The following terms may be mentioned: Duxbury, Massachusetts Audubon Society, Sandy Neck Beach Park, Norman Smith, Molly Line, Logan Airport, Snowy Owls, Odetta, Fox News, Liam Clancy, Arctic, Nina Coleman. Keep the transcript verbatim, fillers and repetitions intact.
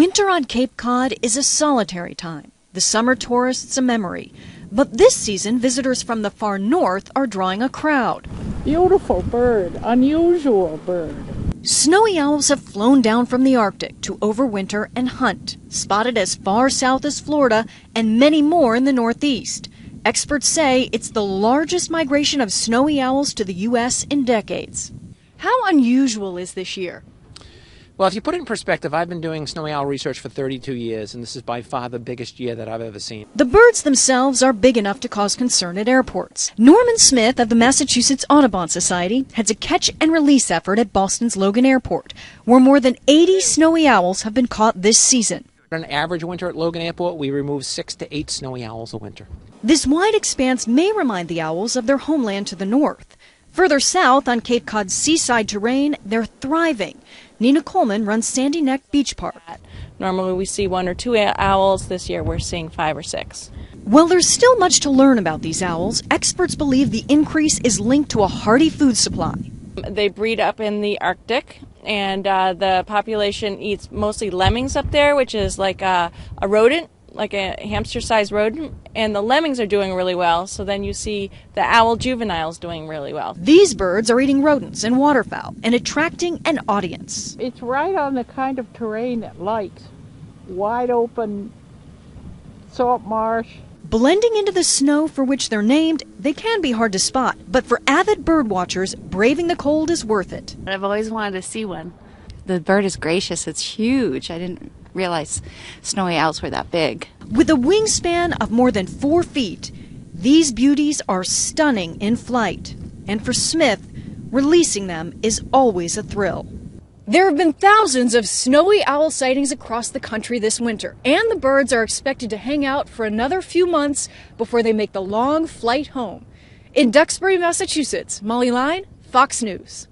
Winter on Cape Cod is a solitary time, the summer tourist's a memory. But this season, visitors from the far north are drawing a crowd. Beautiful bird, unusual bird. Snowy owls have flown down from the Arctic to overwinter and hunt, spotted as far south as Florida and many more in the Northeast. Experts say it's the largest migration of snowy owls to the U S in decades. How unusual is this year? Well, if you put it in perspective, I've been doing snowy owl research for thirty-two years, and this is by far the biggest year that I've ever seen. The birds themselves are big enough to cause concern at airports. Norman Smith of the Massachusetts Audubon Society heads a catch and release effort at Boston's Logan Airport, where more than eighty snowy owls have been caught this season. On an average winter at Logan Airport, we remove six to eight snowy owls a winter. This wide expanse may remind the owls of their homeland to the north. Further south, on Cape Cod's seaside terrain, they're thriving. Nina Coleman runs Sandy Neck Beach Park. Normally we see one or two owls. This year we're seeing five or six. While there's still much to learn about these owls, experts believe the increase is linked to a hearty food supply. They breed up in the Arctic, and uh, the population eats mostly lemmings up there, which is like a, a rodent, like a hamster-sized rodent, and the lemmings are doing really well, so then you see the owl juveniles doing really well. These birds are eating rodents and waterfowl and attracting an audience. It's right on the kind of terrain it likes. Wide open, salt marsh. Blending into the snow for which they're named, they can be hard to spot, but for avid bird watchers, braving the cold is worth it. I've always wanted to see one. The bird is gracious, it's huge. I didn't realize snowy owls were that big. With a wingspan of more than four feet, these beauties are stunning in flight. And for Smith, releasing them is always a thrill. There have been thousands of snowy owl sightings across the country this winter, and the birds are expected to hang out for another few months before they make the long flight home. In Duxbury, Massachusetts, Molly Line, Fox News.